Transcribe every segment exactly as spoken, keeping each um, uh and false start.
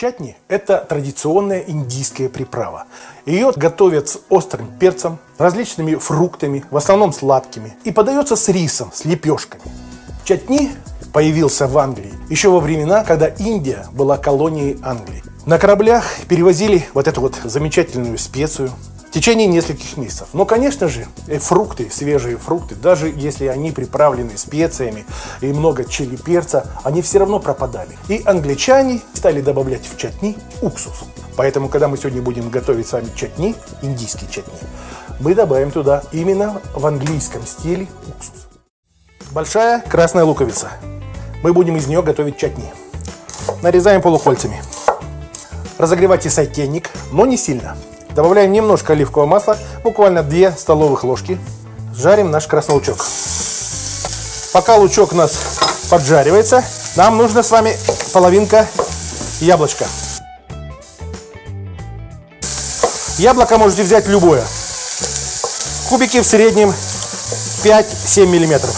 Чатни – это традиционная индийская приправа. Ее готовят с острым перцем, различными фруктами, в основном сладкими, и подается с рисом, с лепешками. Чатни появился в Англии еще во времена, когда Индия была колонией Англии. На кораблях перевозили вот эту вот замечательную специю в течение нескольких месяцев. Но, конечно же, фрукты, свежие фрукты, даже если они приправлены специями и много чили перца, они все равно пропадали. И англичане стали добавлять в чатни уксус. Поэтому, когда мы сегодня будем готовить с вами чатни, индийский чатни, мы добавим туда именно в английском стиле уксус. Большая красная луковица. Мы будем из нее готовить чатни. Нарезаем полукольцами. Разогревайте сотейник, но не сильно. Добавляем немножко оливкового масла, буквально две столовых ложки. Жарим наш красный лучок. Пока лучок у нас поджаривается, нам нужно с вами половинка яблочка. Яблоко можете взять любое. Кубики в среднем пять-семь миллиметров.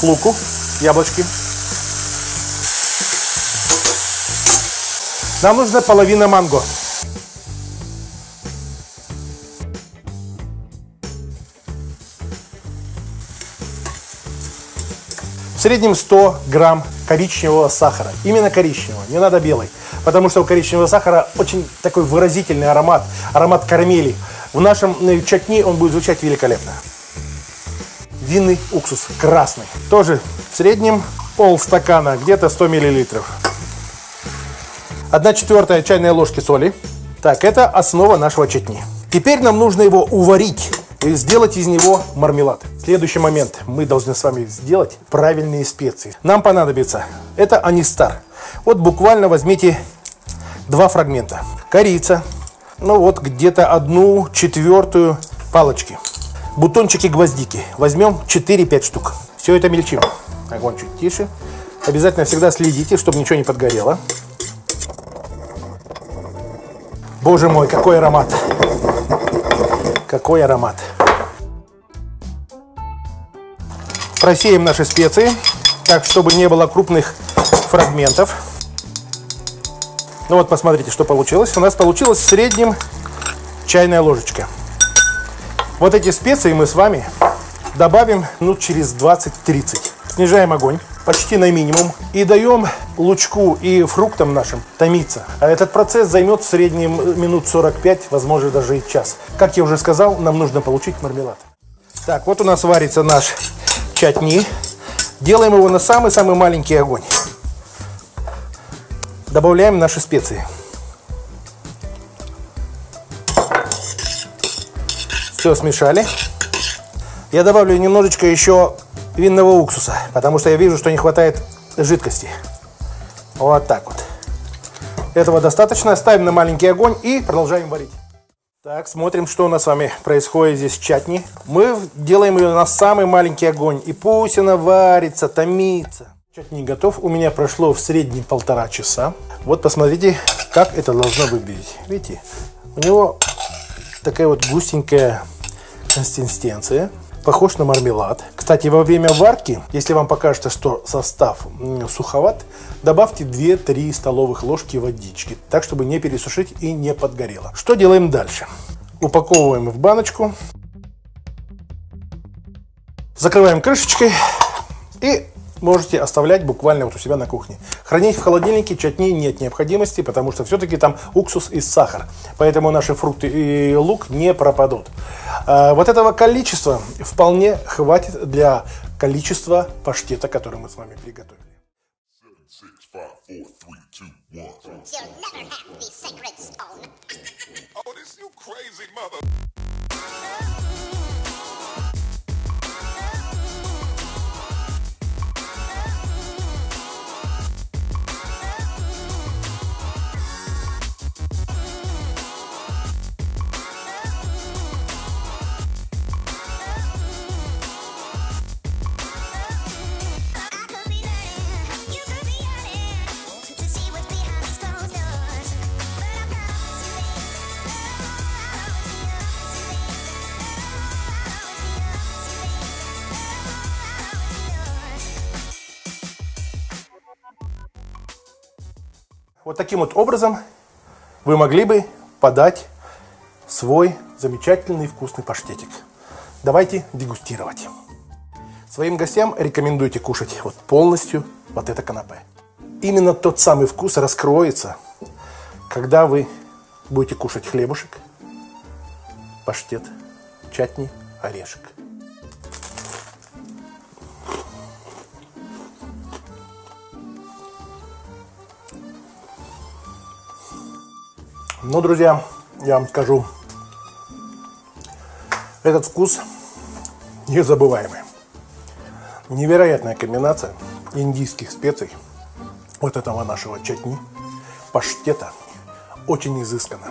К луку яблочки. Нам нужна половина манго. В среднем сто грамм коричневого сахара. Именно коричневого, не надо белый. Потому что у коричневого сахара очень такой выразительный аромат, аромат карамели. В нашем чатни он будет звучать великолепно. Винный уксус, красный. Тоже в среднем полстакана, где-то сто миллилитров. одна четвертая чайной ложки соли. Так, это основа нашего чатни. Теперь нам нужно его уварить и сделать из него мармелад. Следующий момент. Мы должны с вами сделать правильные специи. Нам понадобится это анистар. Вот буквально возьмите два фрагмента. Корица. Ну вот где-то одну четвертую палочки. Бутончики гвоздики. Возьмем четыре-пять штук. Все это мельчим. Огонь чуть тише. Обязательно всегда следите, чтобы ничего не подгорело. Боже мой, какой аромат! Какой аромат! Просеем наши специи, так, чтобы не было крупных фрагментов. Ну вот, посмотрите, что получилось. У нас получилось в среднем чайная ложечка. Вот эти специи мы с вами добавим ну, через двадцать-тридцать. Снижаем огонь почти на минимум и даем лучку и фруктам нашим томиться. А этот процесс займет в среднем минут сорок пять, возможно, даже и час. Как я уже сказал, нам нужно получить мармелад. Так, вот у нас варится наш чатни. Делаем его на самый-самый маленький огонь. Добавляем наши специи. Все смешали. Я добавлю немножечко еще винного уксуса, потому что я вижу, что не хватает жидкости. Вот так вот. Этого достаточно. Ставим на маленький огонь и продолжаем варить. Так, смотрим, что у нас с вами происходит здесь с чатни. Мы делаем ее на самый маленький огонь. И пусть она варится, томится. Чатни готов. У меня прошло в среднем полтора часа. Вот посмотрите, как это должно выглядеть. Видите, у него такая вот густенькая консистенция. Похож на мармелад. Кстати, во время варки, если вам покажется, что состав суховат, добавьте две-три столовых ложки водички, так, чтобы не пересушить и не подгорело. Что делаем дальше? Упаковываем в баночку. Закрываем крышечкой и можете оставлять буквально вот у себя на кухне. Хранить в холодильнике чатни нет необходимости, потому что все-таки там уксус и сахар. Поэтому наши фрукты и лук не пропадут. А вот этого количества вполне хватит для количества паштета, который мы с вами приготовили. Вот таким вот образом вы могли бы подать свой замечательный вкусный паштетик. Давайте дегустировать. Своим гостям рекомендуйте кушать вот полностью вот это канапе. Именно тот самый вкус раскроется, когда вы будете кушать хлебушек, паштет, чатни, орешек. Но, друзья, я вам скажу, этот вкус незабываемый. Невероятная комбинация индийских специй, вот этого нашего чатни, паштета, очень изысканно.